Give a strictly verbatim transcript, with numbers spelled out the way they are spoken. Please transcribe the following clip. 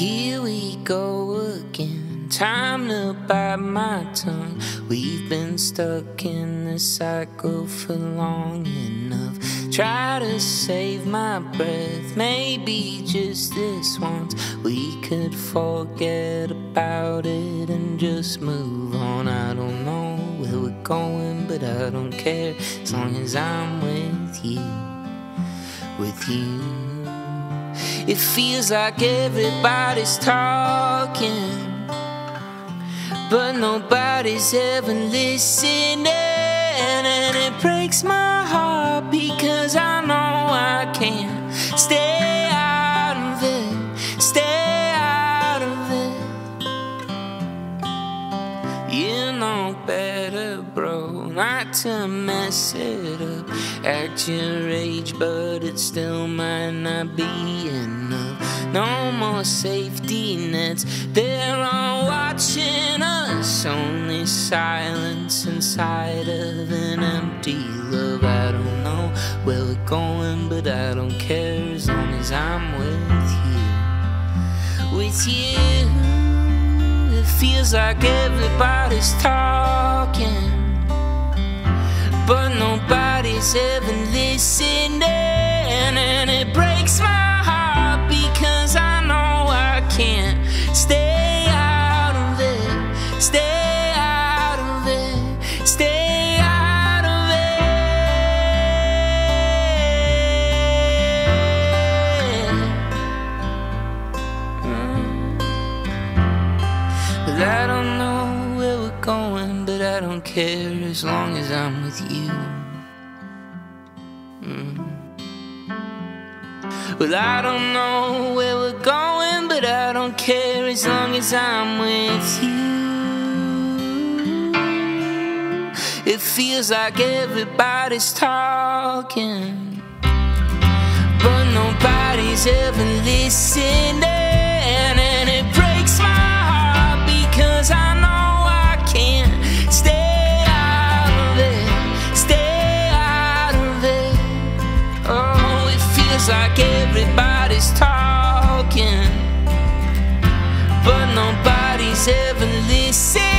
Here we go again, time to bite my tongue. We've been stuck in this cycle for long enough. Try to save my breath, maybe just this once we could forget about it and just move on. I don't know where we're going, but I don't care, as long as I'm with you, with you. It feels like everybody's talking, but nobody's ever listening. And it breaks my heart because I know I can't stay out of it, stay out of it. You know better, bro, not to mess it up. Act your age, but it still might not be enough. No more safety nets, they're all watching us. Only silence inside of an empty love. I don't know where we're going, but I don't care, as long as I'm with you, with you. It feels like everybody's talking, but nobody's ever listening. And it breaks my heart because I know I can't stay out of it, stay out of it, stay out of it. Mm. Well, I don't know where we're going, I don't care, as long as I'm with you. Mm. Well, I don't know where we're going, but I don't care, as long as I'm with you. It feels like everybody's talking, but nobody's ever listening. And it breaks my heart because I know like everybody's talking, but nobody's ever listening.